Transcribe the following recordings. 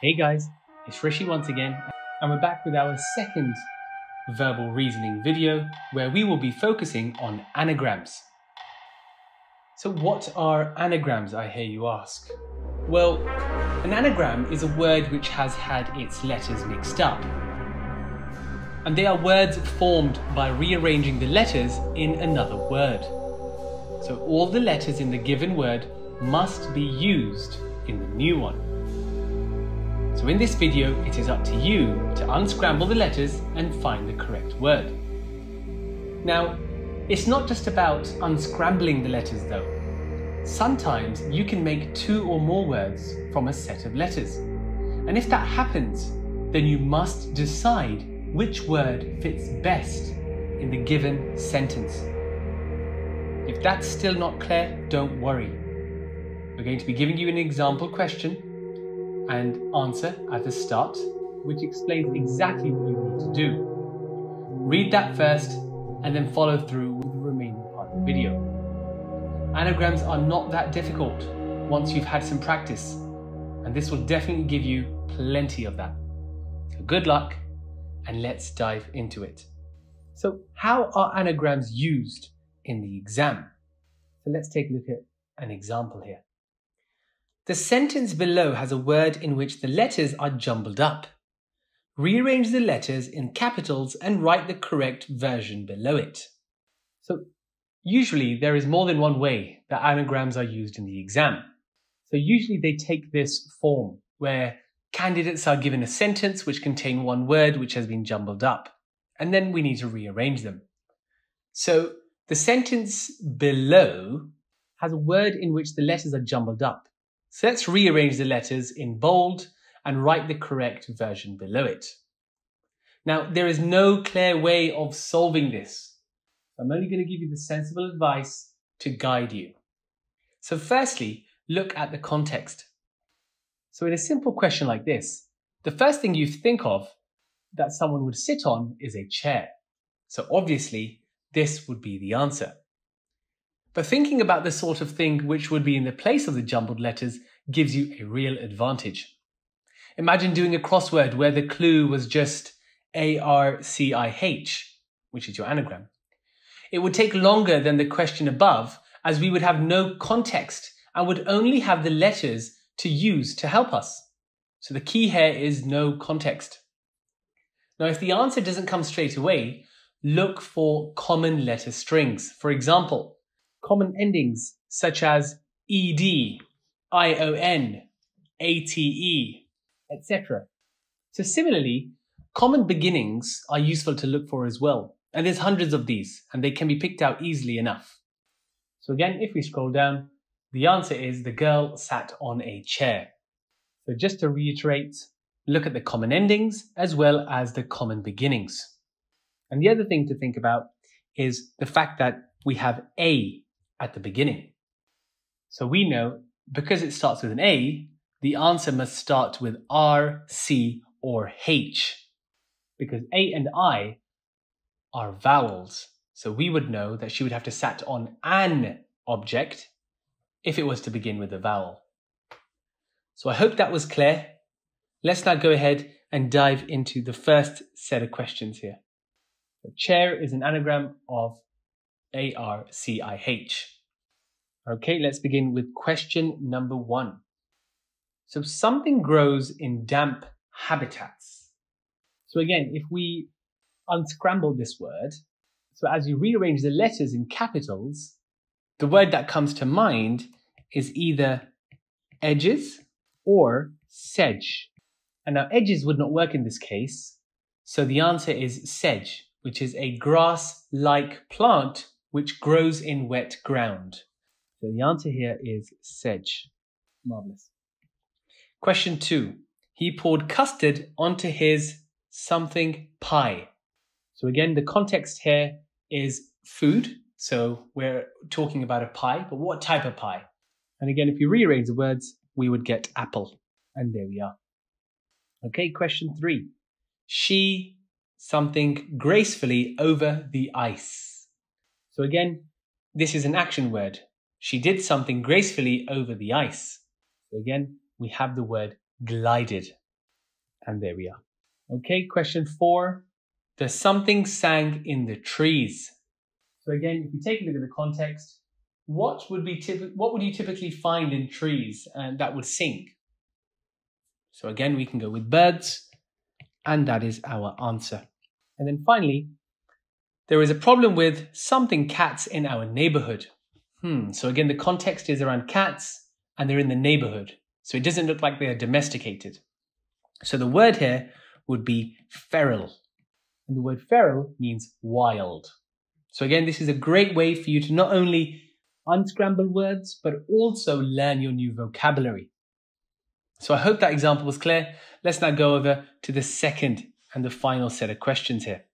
Hey guys, it's Rishi once again, and we're back with our second verbal reasoning video where we will be focusing on anagrams. So what are anagrams, I hear you ask? Well, an anagram is a word which has had its letters mixed up. And they are words formed by rearranging the letters in another word. So all the letters in the given word must be used in the new one. So in this video, it is up to you to unscramble the letters and find the correct word. Now, it's not just about unscrambling the letters though. Sometimes you can make two or more words from a set of letters. And if that happens, then you must decide which word fits best in the given sentence. If that's still not clear, don't worry. We're going to be giving you an example question and answer at the start, which explains exactly what you need to do. Read that first and then follow through with the remaining part of the video. Anagrams are not that difficult once you've had some practice, and this will definitely give you plenty of that. So good luck, and let's dive into it. So how are anagrams used in the exam? So let's take a look at an example here. The sentence below has a word in which the letters are jumbled up. Rearrange the letters in capitals and write the correct version below it. So usually there is more than one way that anagrams are used in the exam. So usually they take this form where candidates are given a sentence which contains one word which has been jumbled up, and then we need to rearrange them. So the sentence below has a word in which the letters are jumbled up. So let's rearrange the letters in bold and write the correct version below it. Now, there is no clear way of solving this. I'm only going to give you the sensible advice to guide you. So firstly, look at the context. So in a simple question like this, the first thing you think of that someone would sit on is a chair. So obviously, this would be the answer. But thinking about the sort of thing which would be in the place of the jumbled letters gives you a real advantage. Imagine doing a crossword where the clue was just ARCIH, which is your anagram. It would take longer than the question above, as we would have no context and would only have the letters to use to help us. So the key here is no context. Now, if the answer doesn't come straight away, look for common letter strings. For example, common endings such as ed, ion, ate, etc. So similarly, common beginnings are useful to look for as well. And there's hundreds of these, and they can be picked out easily enough. So again, if we scroll down, the answer is the girl sat on a chair. So just to reiterate, look at the common endings as well as the common beginnings. And the other thing to think about is the fact that we have a at the beginning. So we know because it starts with an a, the answer must start with r, c, or h, because a and I are vowels. So we would know that she would have to sat on an object if it was to begin with a vowel. So I hope that was clear. Let's now go ahead and dive into the first set of questions here. The chair is an anagram of ARCIH. Okay, let's begin with question number one. So something grows in damp habitats. So again, if we unscramble this word, so as you rearrange the letters in capitals, the word that comes to mind is either edges or sedge. And now edges would not work in this case, so the answer is sedge, which is a grass-like plant which grows in wet ground. So the answer here is sedge. Marvelous. Question two. He poured custard onto his something pie. So again, the context here is food. So we're talking about a pie, but what type of pie? And again, if you rearrange the words, we would get apple. And there we are. Okay, question three. She something gracefully over the ice. So again, this is an action word. She did something gracefully over the ice. So again, we have the word glided. And there we are. Okay, question 4. The something sang in the trees. So again, if you take a look at the context, what would you typically find in trees and that would sing? So again, we can go with birds, and that is our answer. And then finally, there is a problem with something cats in our neighborhood. So again, the context is around cats and they're in the neighborhood. So it doesn't look like they are domesticated. So the word here would be feral. And the word feral means wild. So again, this is a great way for you to not only unscramble words, but also learn your new vocabulary. So I hope that example was clear. Let's now go over to the second and the final set of questions here.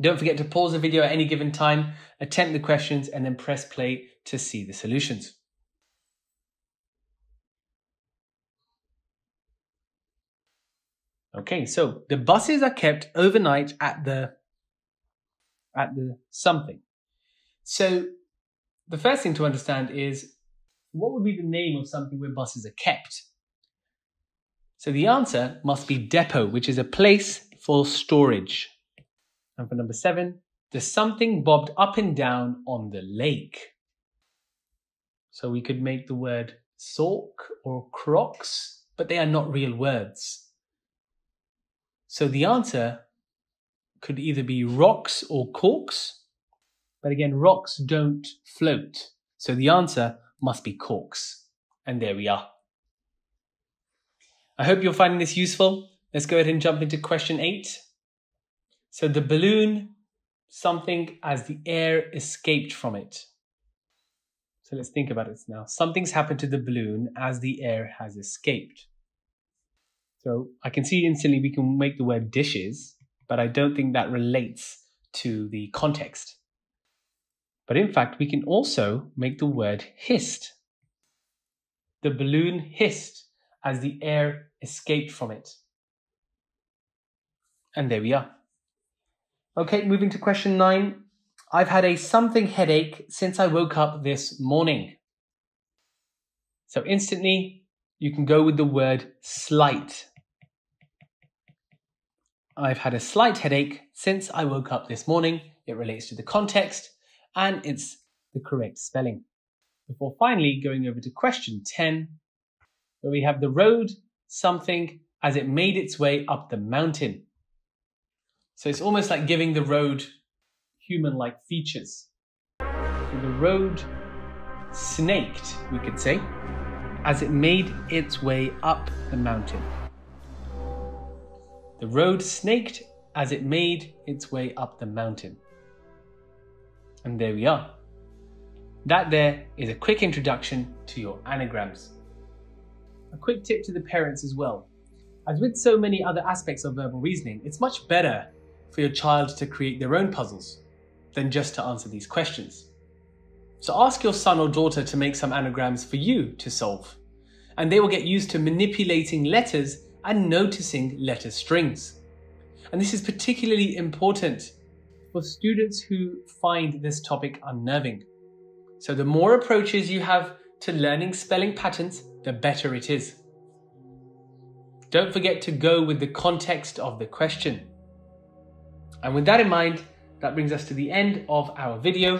Don't forget to pause the video at any given time, attempt the questions, and then press play to see the solutions. Okay, so the buses are kept overnight at the something. So the first thing to understand is, what would be the name of something where buses are kept? So the answer must be depot, which is a place for storage. And for number 7, the something bobbed up and down on the lake. So we could make the word sork or crocs, but they are not real words. So the answer could either be rocks or corks. But again, rocks don't float. So the answer must be corks. And there we are. I hope you're finding this useful. Let's go ahead and jump into question 8. So the balloon, something as the air escaped from it. So let's think about it now. Something's happened to the balloon as the air has escaped. So I can see instantly we can make the word dishes, but I don't think that relates to the context. But in fact, we can also make the word hissed. The balloon hissed as the air escaped from it. And there we are. Okay, moving to question 9. I've had a something headache since I woke up this morning. So instantly, you can go with the word slight. I've had a slight headache since I woke up this morning. It relates to the context. And it's the correct spelling. Before finally going over to question 10, where we have the road, something, as it made its way up the mountain. So it's almost like giving the road human-like features. So the road snaked, we could say, as it made its way up the mountain. The road snaked as it made its way up the mountain. And there we are. That there is a quick introduction to your anagrams. A quick tip to the parents as well. As with so many other aspects of verbal reasoning, it's much better for your child to create their own puzzles than just to answer these questions. So ask your son or daughter to make some anagrams for you to solve, and they will get used to manipulating letters and noticing letter strings. And this is particularly important for students who find this topic unnerving. So the more approaches you have to learning spelling patterns, the better it is. Don't forget to go with the context of the question. And with that in mind, that brings us to the end of our video.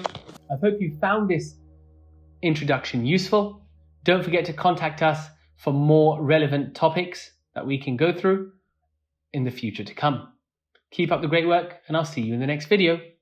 I hope you found this introduction useful. Don't forget to contact us for more relevant topics that we can go through in the future to come. Keep up the great work, and I'll see you in the next video.